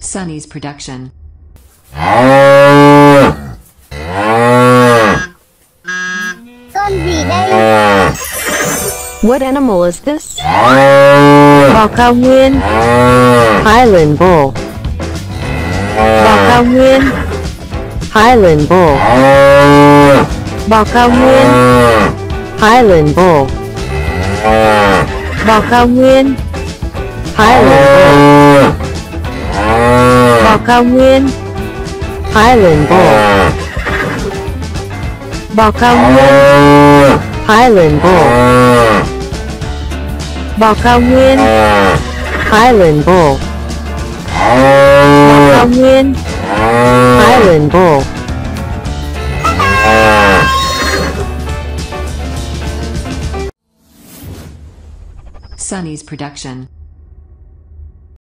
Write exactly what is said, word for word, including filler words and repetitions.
Sunny's Production. What animal is this? Bò cao nguyên. Highland bull. Bò cao nguyên. Highland bull. Bò cao nguyên. Highland bull. Bò cao nguyên. Highland bull. Bò cao nguyên. Highland bull. Bò cao nguyên. Highland bull. Bò cao nguyên. Highland bull. Bò cao nguyên. Highland bull. Sunny's Production.